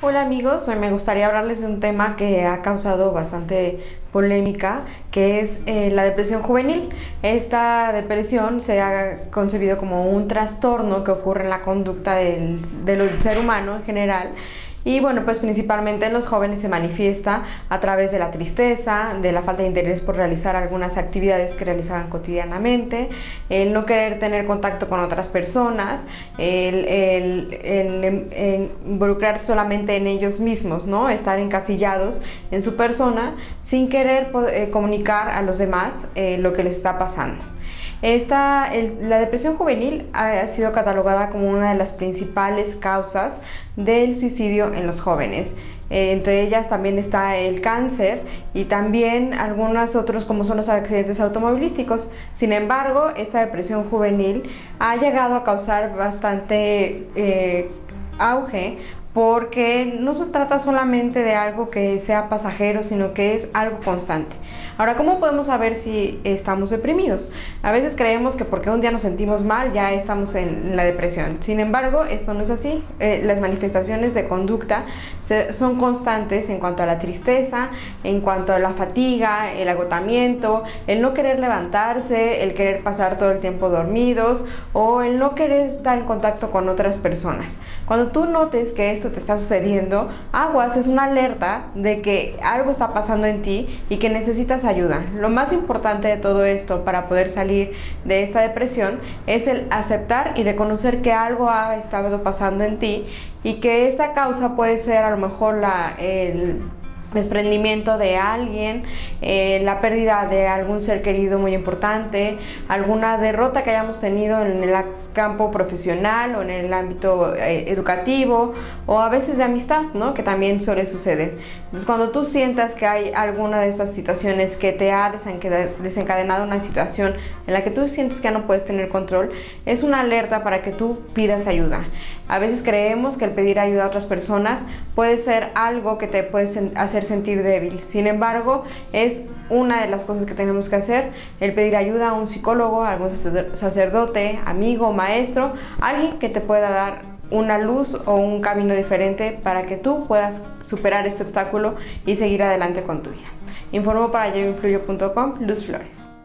Hola amigos, hoy me gustaría hablarles de un tema que ha causado bastante polémica, que es la depresión juvenil. Esta depresión se ha concebido como un trastorno que ocurre en la conducta del ser humano en general. Y bueno, pues principalmente en los jóvenes se manifiesta a través de la tristeza, de la falta de interés por realizar algunas actividades que realizaban cotidianamente, el no querer tener contacto con otras personas, el involucrarse solamente en ellos mismos, ¿no? Estar encasillados en su persona sin querer comunicar a los demás lo que les está pasando. La depresión juvenil ha sido catalogada como una de las principales causas del suicidio en los jóvenes. Entre ellas también está el cáncer y también algunos otros como son los accidentes automovilísticos. Sin embargo, esta depresión juvenil ha llegado a causar bastante auge, porque no se trata solamente de algo que sea pasajero, sino que es algo constante. Ahora, ¿cómo podemos saber si estamos deprimidos? A veces creemos que porque un día nos sentimos mal ya estamos en la depresión. Sin embargo, esto no es así. Las manifestaciones de conducta son constantes en cuanto a la tristeza, en cuanto a la fatiga, el agotamiento, el no querer levantarse, el querer pasar todo el tiempo dormidos o el no querer estar en contacto con otras personas. Cuando tú notes que esto te está sucediendo, aguas, es una alerta de que algo está pasando en ti y que necesitas ayuda. Lo más importante de todo esto para poder salir de esta depresión es el aceptar y reconocer que algo ha estado pasando en ti y que esta causa puede ser a lo mejor el desprendimiento de alguien, la pérdida de algún ser querido muy importante, alguna derrota que hayamos tenido en el campo profesional o en el ámbito educativo o a veces de amistad, ¿no? Que también suele suceder. Entonces, cuando tú sientas que hay alguna de estas situaciones que te ha desencadenado una situación en la que tú sientes que ya no puedes tener control, es una alerta para que tú pidas ayuda. A veces creemos que el pedir ayuda a otras personas puede ser algo que te puede hacer sentir débil. Sin embargo, es una de las cosas que tenemos que hacer, el pedir ayuda a un psicólogo, a algún sacerdote, amigo, maestro, alguien que te pueda dar una luz o un camino diferente para que tú puedas superar este obstáculo y seguir adelante con tu vida. Informo para yoinfluyo.com, Luz Flores.